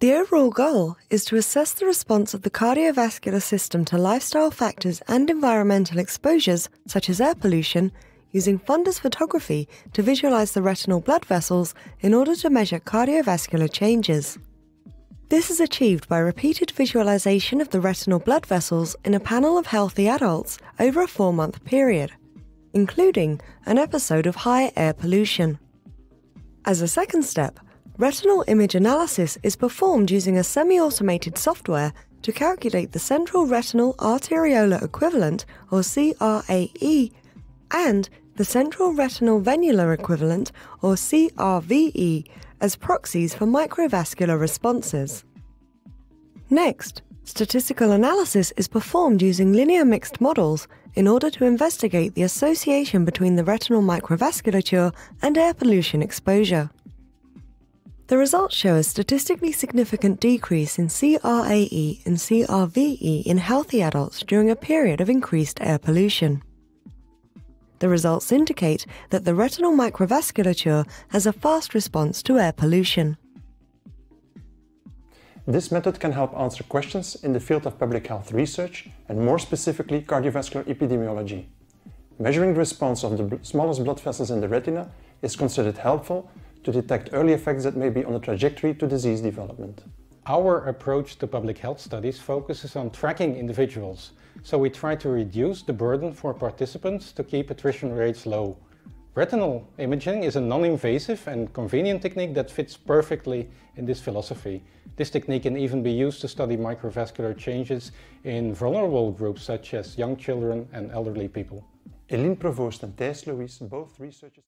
The overall goal is to assess the response of the cardiovascular system to lifestyle factors and environmental exposures, such as air pollution, using fundus photography to visualize the retinal blood vessels in order to measure cardiovascular changes. This is achieved by repeated visualization of the retinal blood vessels in a panel of healthy adults over a 4-month period, including an episode of high air pollution. As a second step, retinal image analysis is performed using a semi-automated software to calculate the Central Retinal Arteriolar Equivalent, or CRAE, and the Central Retinal Venular Equivalent, or CRVE, as proxies for microvascular responses. Next, statistical analysis is performed using linear mixed models in order to investigate the association between the retinal microvasculature and air pollution exposure. The results show a statistically significant decrease in CRAE and CRVE in healthy adults during a period of increased air pollution. The results indicate that the retinal microvasculature has a fast response to air pollution. This method can help answer questions in the field of public health research and more specifically cardiovascular epidemiology. Measuring the response of the smallest blood vessels in the retina is considered helpful to detect early effects that may be on the trajectory to disease development. Our approach to public health studies focuses on tracking individuals, so we try to reduce the burden for participants to keep attrition rates low. Retinal imaging is a non-invasive and convenient technique that fits perfectly in this philosophy. This technique can even be used to study microvascular changes in vulnerable groups such as young children and elderly people. Eline Provost and Tijs Louwies, both researchers